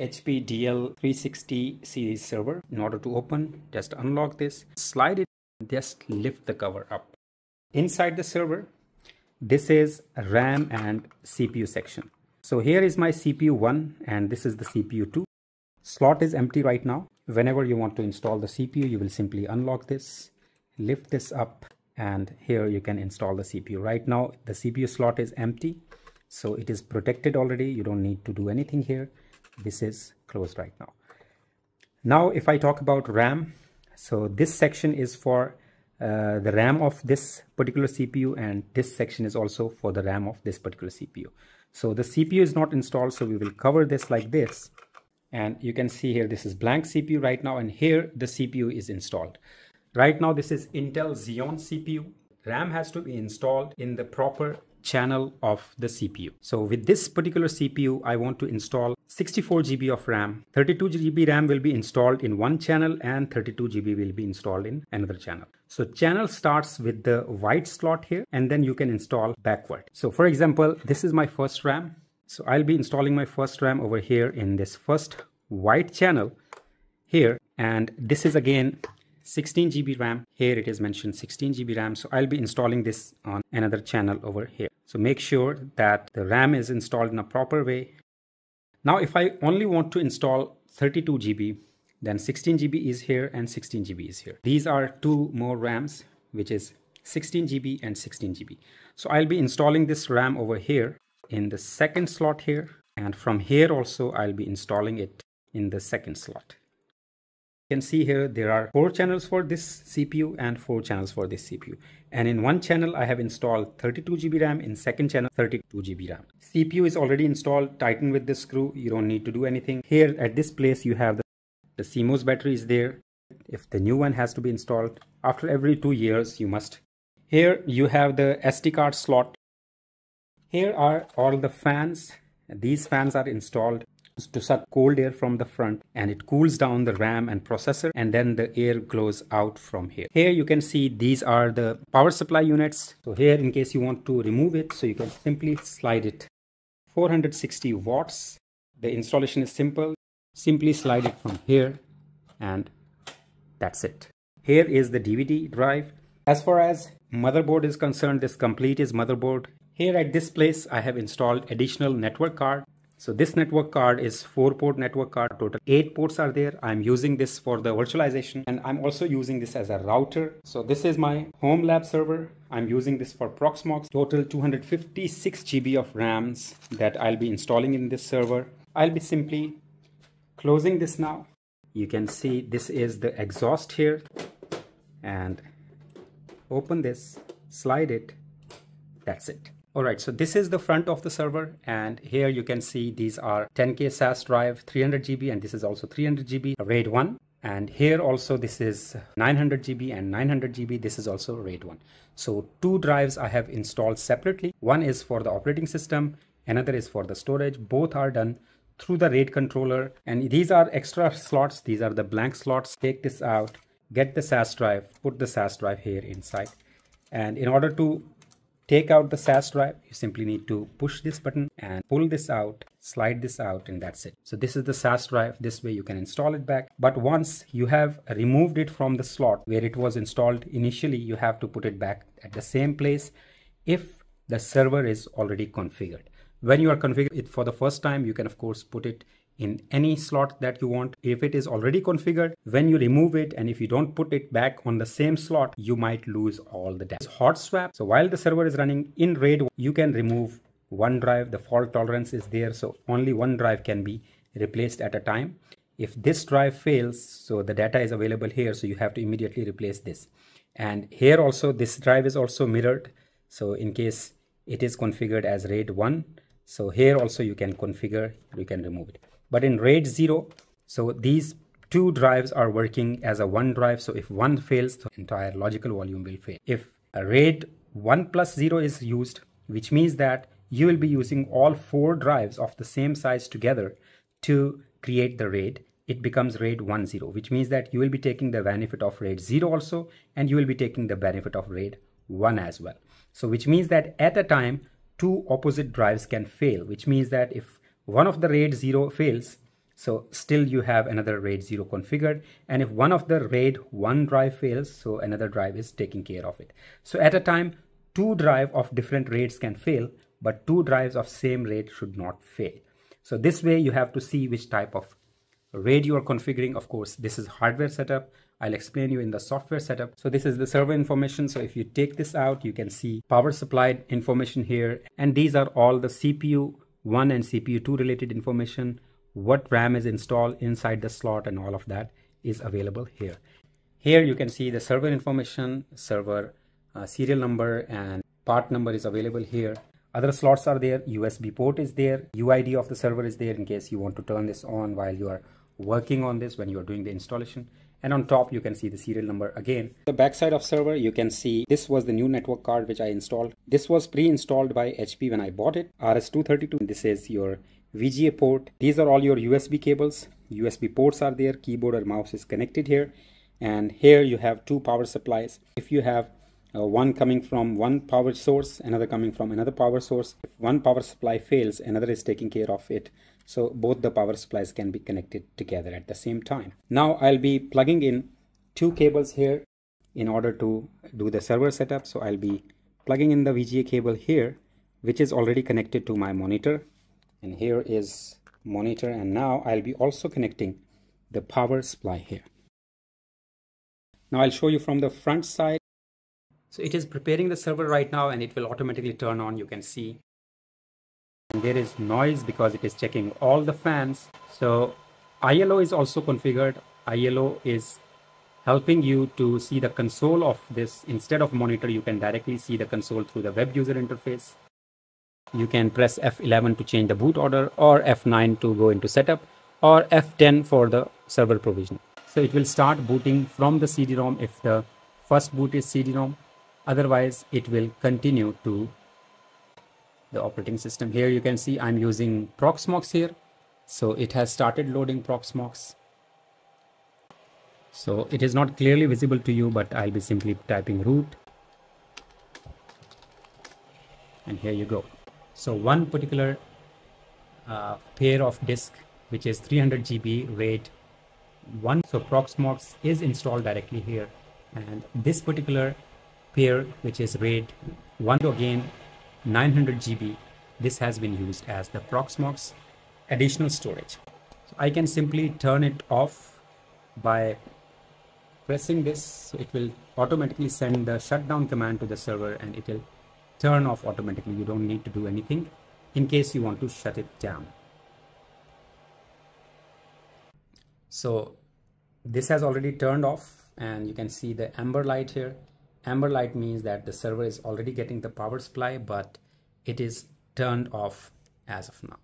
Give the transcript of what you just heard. HP DL 360 series server. In order to open, just unlock this, slide it, just lift the cover up. Inside the server, this is RAM and CPU section. So here is my CPU 1 and this is the CPU 2. Slot is empty right now. Whenever you want to install the CPU, you will simply unlock this, lift this up, and here you can install the CPU. Right now, the CPU slot is empty, so it is protected already. You don't need to do anything here. This is closed right now. Now, if I talk about RAM, so this section is for the RAM of this particular CPU, and this section is also for the RAM of this particular CPU. So the CPU is not installed, so we will cover this like this. And you can see here, this is blank CPU right now, and here the CPU is installed. Right now, this is Intel Xeon CPU. RAM has to be installed in the proper channel of the CPU. So with this particular CPU, I want to install 64 GB of RAM. 32 GB RAM will be installed in one channel and 32 GB will be installed in another channel. So channel starts with the white slot here, and then you can install backward. So for example, this is my first RAM. So I'll be installing my first RAM over here in this first white channel here. And this is again 16 GB RAM. Here it is mentioned 16 GB RAM. So I'll be installing this on another channel over here. So make sure that the RAM is installed in a proper way. Now, if I only want to install 32 GB, then 16 GB is here and 16 GB is here. These are two more RAMs, which is 16 GB and 16 GB. So I'll be installing this RAM over here in the second slot here. And from here also, I'll be installing it in the second slot. You can see here there are 4 channels for this CPU and 4 channels for this CPU, and in one channel I have installed 32 GB RAM, in second channel 32 GB RAM. CPU is already installed. Tighten with this screw, you don't need to do anything. Here at this place you have the CMOS battery is there. If the new one has to be installed after every 2 years, you must. Here you have the SD card slot. Here are all the fans. These fans are installed to suck cold air from the front, and it cools down the RAM and processor, and then the air glows out from here. Here you can see these are the power supply units. So here, in case you want to remove it, so you can simply slide it. 460 watts. The installation is simple. Simply slide it from here and that's it. Here is the DVD drive. As far as motherboard is concerned, this complete is motherboard. Here at this place I have installed additional network card. So this network card is 4-port network card, total 8 ports are there. I'm using this for the virtualization, and I'm also using this as a router. So this is my home lab server. I'm using this for Proxmox, total 256 GB of RAMs that I'll be installing in this server. I'll be simply closing this now. You can see this is the exhaust here, and open this, slide it, that's it. Alright, so this is the front of the server, and here you can see these are 10K SAS drive, 300 GB, and this is also 300 GB, RAID 1. And here also this is 900 GB and 900 GB, this is also RAID 1. So 2 drives I have installed separately. One is for the operating system, another is for the storage. Both are done through the RAID controller, and these are extra slots. These are the blank slots. Take this out, get the SAS drive, put the SAS drive here inside. And in order to take out the SAS drive, you simply need to push this button and pull this out, slide this out, and that's it. So this is the SAS drive. This way you can install it back. But once you have removed it from the slot where it was installed initially, you have to put it back at the same place if the server is already configured. When you are configuring it for the first time, you can of course put it in any slot that you want. If it is already configured, when you remove it and if you don't put it back on the same slot, you might lose all the data. It's hot swap. So while the server is running in RAID, you can remove one drive. The fault tolerance is there, so only one drive can be replaced at a time. If this drive fails, so the data is available here, so you have to immediately replace this. And here also, this drive is also mirrored. So in case it is configured as RAID 1, so here also you can configure, you can remove it. But in RAID 0, so these 2 drives are working as a one drive. So if one fails, the entire logical volume will fail. If a RAID 1 + 0 is used, which means that you will be using all 4 drives of the same size together to create the RAID, it becomes RAID 1 0, which means that you will be taking the benefit of RAID 0 also, and you will be taking the benefit of RAID 1 as well. So which means that at a time, 2 opposite drives can fail, which means that if one of the RAID 0 fails, So still you have another RAID 0 configured, and if one of the RAID 1 drive fails, so another drive is taking care of it. So at a time, two drives of different RAIDs can fail, but two drives of same RAID should not fail. So this way you have to see which type of RAID you are configuring. Of course, this is hardware setup. I'll explain you in the software setup. So this is the server information. So if you take this out, you can see power supplied information here. And these are all the CPU 1 and CPU 2 related information. What RAM is installed inside the slot and all of that is available here. Here you can see the server information, server serial number and part number is available here. Other slots are there, USB port is there, UID of the server is there in case you want to turn this on while you are working on this when you are doing the installation. And on top you can see the serial number again. The backside of server you can see this was the new network card which I installed. This was pre-installed by HP when I bought it, RS232. This is your VGA port. These are all your USB cables. USB ports are there, keyboard or mouse is connected here. And here you have two power supplies. If you have one coming from one power source, another coming from another power source. If one power supply fails, another is taking care of it. So both the power supplies can be connected together at the same time. Now I'll be plugging in two cables here in order to do the server setup. So I'll be plugging in the VGA cable here, which is already connected to my monitor. And here is monitor. And now I'll be also connecting the power supply here. Now I'll show you from the front side. So it is preparing the server right now and it will automatically turn on, you can see. And there is noise because it is checking all the fans. So ILO is also configured. ILO is helping you to see the console of this. Instead of monitor, you can directly see the console through the web user interface. You can press F11 to change the boot order or F9 to go into setup or F10 for the server provision. So it will start booting from the CD-ROM if the first boot is CD-ROM. Otherwise, it will continue to the operating system. Here you can see I'm using Proxmox here. So it has started loading Proxmox. So it is not clearly visible to you, but I'll be simply typing root. And here you go. So one particular pair of disk, which is 300 GB RAID 1. So Proxmox is installed directly here. And this particular pair, which is RAID 1 again, 900 GB, this has been used as the Proxmox additional storage. So I can simply turn it off by pressing this. So it will automatically send the shutdown command to the server and it will turn off automatically. You don't need to do anything in case you want to shut it down. So this has already turned off and you can see the amber light here. Amber light means that the server is already getting the power supply, but it is turned off as of now.